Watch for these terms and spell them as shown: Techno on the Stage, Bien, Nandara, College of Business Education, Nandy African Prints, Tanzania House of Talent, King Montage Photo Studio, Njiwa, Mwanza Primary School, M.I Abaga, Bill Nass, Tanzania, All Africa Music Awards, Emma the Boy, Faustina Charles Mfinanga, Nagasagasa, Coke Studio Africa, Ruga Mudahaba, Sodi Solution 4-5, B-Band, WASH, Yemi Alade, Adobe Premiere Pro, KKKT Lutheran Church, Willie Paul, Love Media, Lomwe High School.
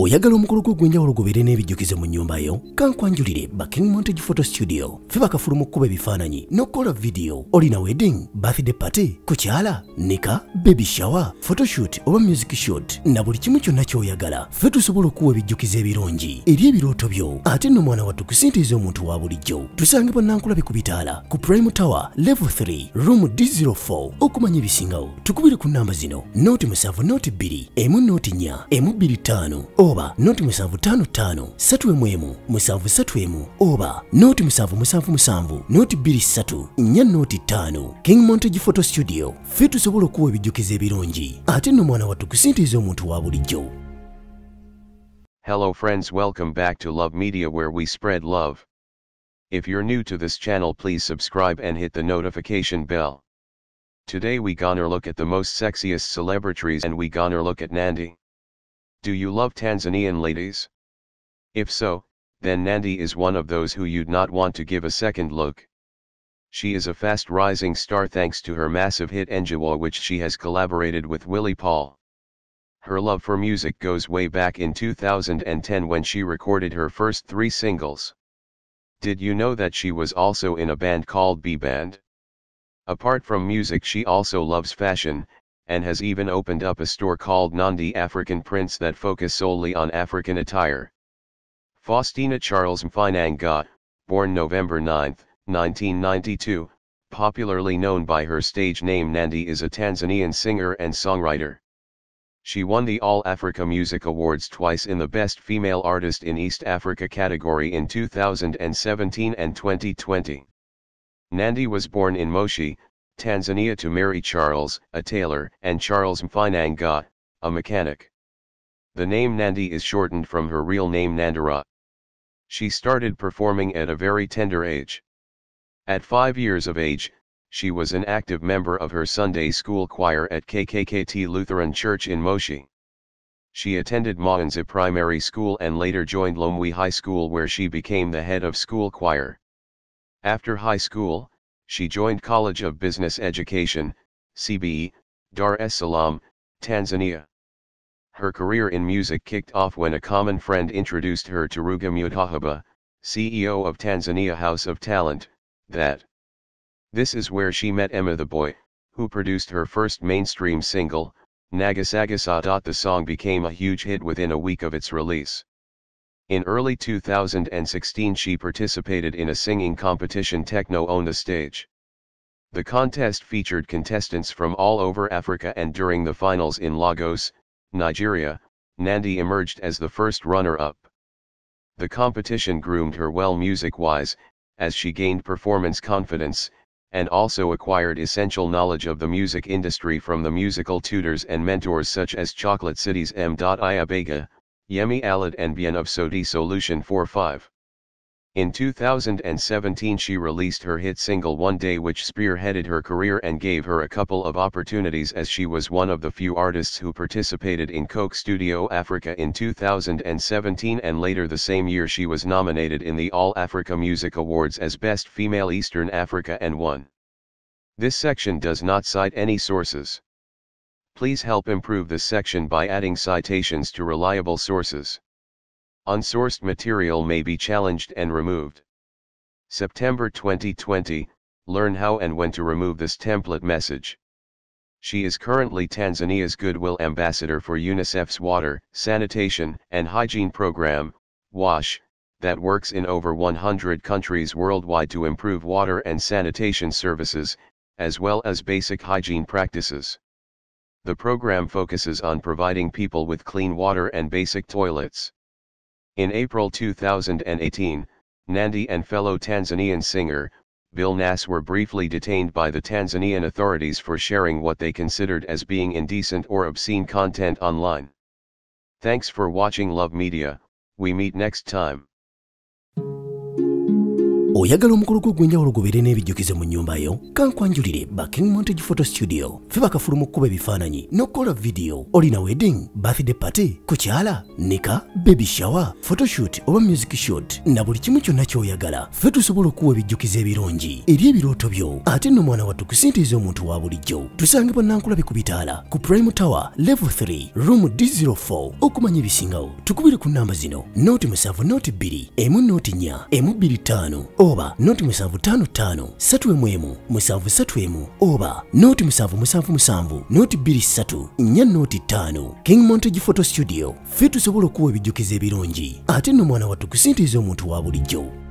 Oyagala omukolo gw'enjawulo gubeere n'ebijjukize mu nnyumba yo, kankwanjulire ba King Montage Photo Studio. Fe bakafuluma okukuba ebifaananyi n'okukola vidiyo. Olina wedding, birthday party, kukyala, nika, baby shower, photoshoot oba music shoot, na buli kimu kyonna ky'oyagala. Fe tusobola okuwa ebijjukize ebirungi eri ebirooto byo, ate n'omwana wattu kusintiiza omuntu wa bulijjo. Tusange bannankulabe ku bitaala ku Prime Tower, Level 3, Room D04, okumanya ebisingawo. Tukubire ku nnamba zino: noti musanvu, noti bbiri, emu noti nnya, emu bbiri ttaano, oba noti musanvu ttaano ttaano, ssatu emu emu, musanvu ssatu emu, oba noti musanvu musanvu musanvu, noti bbiri ssatu, nnya noti ttaano. King Montage Photo Studio, ffe tusobola okuwa ebijjukizo ebirungi ate n'omwana wattu kusintiiza omuntu wa bulijjo. Hello friends, welcome back to Love Media, where we spread love. If you're new to this channel, please subscribe and hit the notification bell. Today we gonna look at the most sexiest celebrities, and we gonna look at Nandy. Do you love Tanzanian ladies? If so, then Nandy is one of those who you'd not want to give a second look. She is a fast rising star thanks to her massive hit Njiwa, which she has collaborated with Willie Paul. Her love for music goes way back in 2010 when she recorded her first 3 singles. Did you know that she was also in a band called B-Band? Apart from music, she also loves fashion, and has even opened up a store called Nandy African Prints that focus solely on African attire. Faustina Charles Mfinanga, born November 9, 1992, popularly known by her stage name Nandy, is a Tanzanian singer and songwriter. She won the All Africa Music Awards twice in the Best Female Artist in East Africa category in 2017 and 2020. Nandy was born in Moshi, Tanzania, to Mary Charles, a tailor, and Charles Mfinanga, a mechanic. The name Nandy is shortened from her real name Nandara. She started performing at a very tender age. At 5 years of age, she was an active member of her Sunday school choir at KKKT Lutheran Church in Moshi. She attended Mwanza Primary School and later joined Lomwe High School, where she became the head of school choir. After high school, she joined College of Business Education, CBE, Dar es Salaam, Tanzania. Her career in music kicked off when a common friend introduced her to Ruga Mudahaba, CEO of Tanzania House of Talent, that. This is where she met Emma the Boy, who produced her first mainstream single, Nagasagasa. The song became a huge hit within a week of its release. In early 2016 she participated in a singing competition, Techno on the Stage. The contest featured contestants from all over Africa, and during the finals in Lagos, Nigeria, Nandy emerged as the first runner-up. The competition groomed her well music-wise, as she gained performance confidence, and also acquired essential knowledge of the music industry from the musical tutors and mentors such as Chocolate City's M.I. Abaga, Yemi Alade and Bien of Sodi Solution 4-5. In 2017 she released her hit single One Day, which spearheaded her career and gave her a couple of opportunities, as she was one of the few artists who participated in Coke Studio Africa in 2017, and later the same year she was nominated in the All Africa Music Awards as Best Female Eastern Africa and won. This section does not cite any sources. Please help improve this section by adding citations to reliable sources. Unsourced material may be challenged and removed. September 2020, learn how and when to remove this template message. She is currently Tanzania's Goodwill Ambassador for UNICEF's Water, Sanitation and Hygiene Program, WASH, that works in over 100 countries worldwide to improve water and sanitation services, as well as basic hygiene practices. The program focuses on providing people with clean water and basic toilets. In April 2018, Nandy and fellow Tanzanian singer, Bill Nass, were briefly detained by the Tanzanian authorities for sharing what they considered as being indecent or obscene content online. Thanks for watching Love Media, we meet next time. Oyagala omukolo gw'enjawulo gubeere n'ebijjukize mu nnyumba yo, kankwanjulire ba King Montage Photo Studio. Fe bakafuluma okukuba ebifaananyi n'okukola vidiyo. Olina wedding, birthday party, kukyala, nika, baby shower, photoshoot oba music shoot, na buli kimu kyonna ky'oyagala. Fe tusobola okuwa ebijjukize ebirungi eri ebirooto byo, ate n'omwana wattu kusinteeza omuntu wa bulijjo. Tusange bannankulabye ku bitaala ku Prime Tower, Level 3, Room D04, okumanya ebisingawo. Tukubire ku nnamba zino: 0702, M04, M25, oba 0755, 3M, 7M, oba 0777, 23, 405. King Montage Photo Studio, fe tusobola okuwa ebijjukize ebirungi ate n'omwana wattu kusinteeza omuntu wa bulijjo.